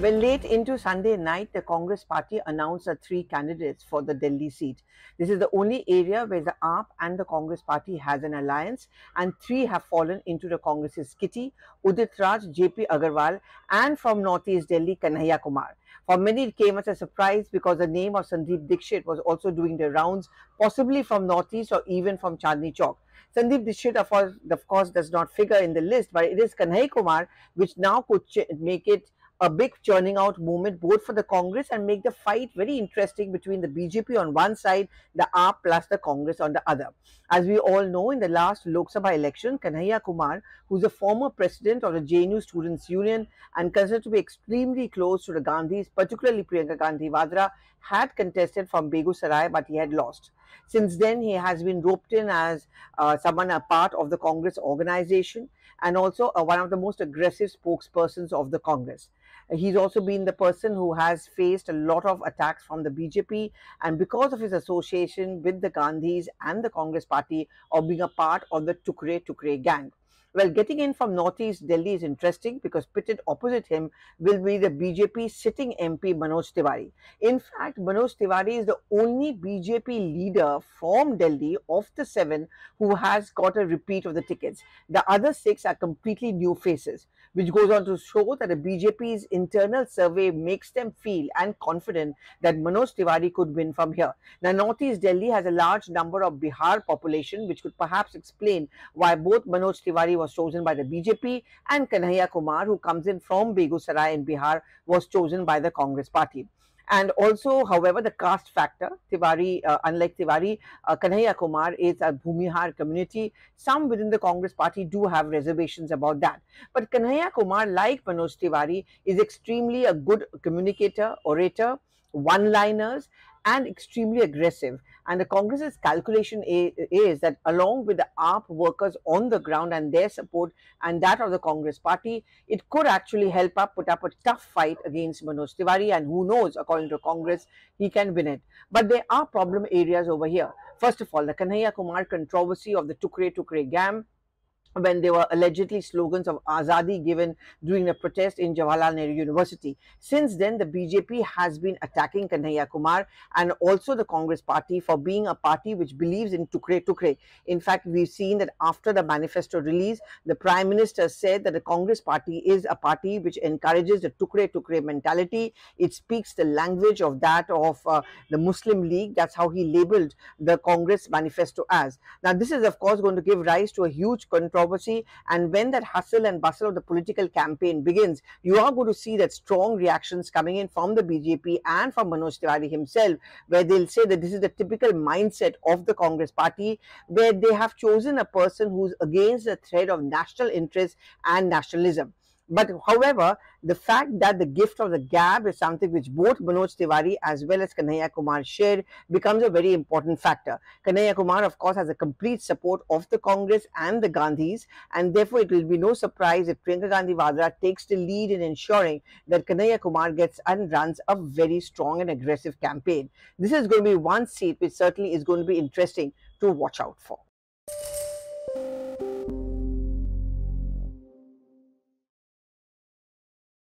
Well, late into Sunday night, the Congress party announced the three candidates for the Delhi seat. This is the only area where the AAP and the Congress party has an alliance, and three have fallen into the Congress's kitty: Udit Raj, J.P. Agarwal, and from North East Delhi, Kanhaiya Kumar. For many, it came as a surprise because the name of Sandeep Dixit was also doing the rounds, possibly from North East or even from Chandni Chowk. Sandeep Dixit, of course, does not figure in the list, but it is Kanhaiya Kumar which now could make it a big churning out movement both for the Congress and make the fight very interesting between the BJP on one side, the AAP plus the Congress on the other. As we all know, in the last Lok Sabha election, Kanhaiya Kumar, who is a former president of the JNU Students' Union and considered to be extremely close to the Gandhis, particularly Priyanka Gandhi Vadra, had contested from Begusarai, but he had lost. Since then, he has been roped in as someone a part of the Congress organization and also one of the most aggressive spokespersons of the Congress. He's also been the person who has faced a lot of attacks from the BJP, and because of his association with the Gandhis and the Congress party, or being a part of the Tukre gang. Well, getting in from North East Delhi is interesting because pitted opposite him will be the BJP sitting MP Manoj Tiwari. In fact, Manoj Tiwari is the only BJP leader from Delhi of the seven who has got a repeat of the tickets. The other six are completely new faces, which goes on to show that the BJP's internal survey makes them feel and confident that Manoj Tiwari could win from here. Now, North East Delhi has a large number of Bihar population, which could perhaps explain why both Manoj Tiwari was chosen by the BJP and Kanhaiya Kumar, who comes in from Begusarai in Bihar, was chosen by the Congress party. And also, however, the caste factor, Kanhaiya Kumar is a Bhumihar community. Some within the Congress party do have reservations about that. But Kanhaiya Kumar, like Manoj Tiwari, is extremely a good communicator, orator, one-liners, and extremely aggressive. And the Congress's calculation is that along with the AAP workers on the ground and their support and that of the Congress party, it could actually help put up a tough fight against Manoj Tiwari, and who knows, according to Congress, he can win it. But there are problem areas over here. First of all, the Kanhaiya Kumar controversy of the Tukre gang, when there were allegedly slogans of Azadi given during a protest in Jawaharlal Nehru University. Since then, the BJP has been attacking Kanhaiya Kumar and also the Congress party for being a party which believes in Tukre. In fact, we've seen that after the manifesto release, the Prime Minister said that the Congress party is a party which encourages the Tukre mentality. It speaks the language of that of the Muslim League. That's how he labeled the Congress manifesto as. Now, this is of course going to give rise to a huge controversy, and when that hustle and bustle of the political campaign begins, you are going to see that strong reactions coming in from the BJP and from Manoj Tiwari himself, where they'll say that this is the typical mindset of the Congress party, where they have chosen a person who's against the thread of national interest and nationalism. But however, the fact that the gift of the gab is something which both Manoj Tiwari as well as Kanhaiya Kumar shared becomes a very important factor. Kanhaiya Kumar, of course, has a complete support of the Congress and the Gandhis, and therefore it will be no surprise if Priyanka Gandhi Vadra takes the lead in ensuring that Kanhaiya Kumar gets and runs a very strong and aggressive campaign. This is going to be one seat which certainly is going to be interesting to watch out for.